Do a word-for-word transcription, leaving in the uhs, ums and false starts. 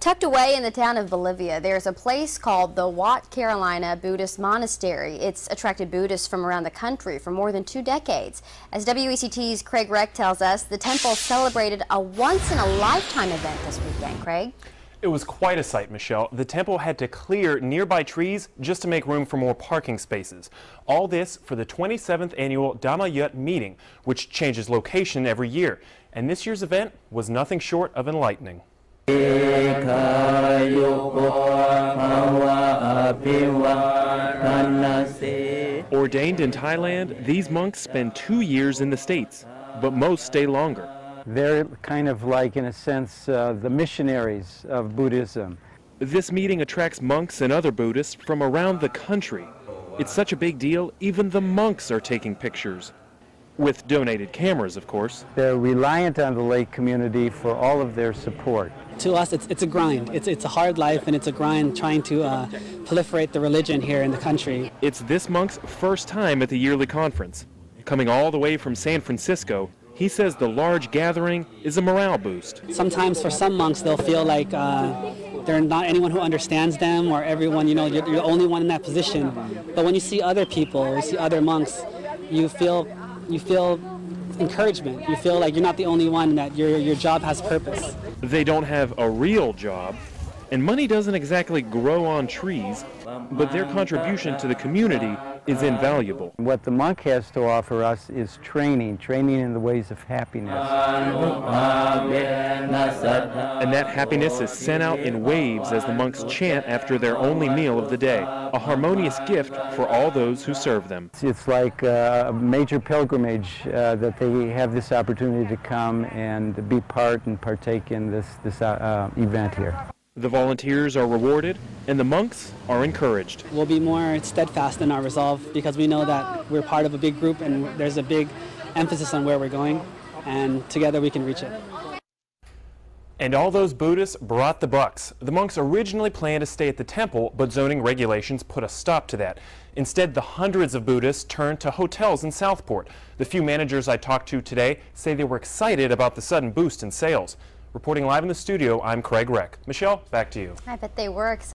Tucked away in the town of Bolivia, there's a place called the Wat Carolina Buddhist Monastery. It's attracted Buddhists from around the country for more than two decades. As W E C T's Craig Reck tells us, the temple celebrated a once-in-a-lifetime event this weekend. Craig? It was quite a sight, Michelle. The temple had to clear nearby trees just to make room for more parking spaces. All this for the twenty-seventh annual Dhammayut meeting, which changes location every year. And this year's event was nothing short of enlightening. Ordained in Thailand, these monks spend two years in the States, but most stay longer. They're kind of like, in a sense, uh, the missionaries of Buddhism. This meeting attracts monks and other Buddhists from around the country. It's such a big deal, even the monks are taking pictures. With donated cameras, of course. They're reliant on the lay community for all of their support. To us, it's, it's a grind. It's, it's a hard life, and it's a grind trying to uh, proliferate the religion here in the country. It's this monk's first time at the yearly conference. Coming all the way from San Francisco, he says the large gathering is a morale boost. Sometimes for some monks, they'll feel like uh, there's not anyone who understands them, or everyone, you know, you're, you're the only one in that position. But when you see other people, you see other monks, you feel You feel encouragement. You feel like you're not the only one, that your, your job has purpose. They don't have a real job, and money doesn't exactly grow on trees, but their contribution to the community is invaluable. What the monk has to offer us is training, training in the ways of happiness. And that happiness is sent out in waves as the monks chant after their only meal of the day. A harmonious gift for all those who serve them. It's like a major pilgrimage uh, that they have this opportunity to come and be part and partake in this, this uh, event here. The volunteers are rewarded, and the monks are encouraged. We'll be more steadfast in our resolve because we know that we're part of a big group and there's a big emphasis on where we're going, and together we can reach it. And all those Buddhists brought the bucks. The monks originally planned to stay at the temple, but zoning regulations put a stop to that. Instead, the hundreds of Buddhists turned to hotels in Southport. The few managers I talked to today say they were excited about the sudden boost in sales. Reporting live in the studio, I'm Craig Reck. Michelle, back to you. I bet they were excited.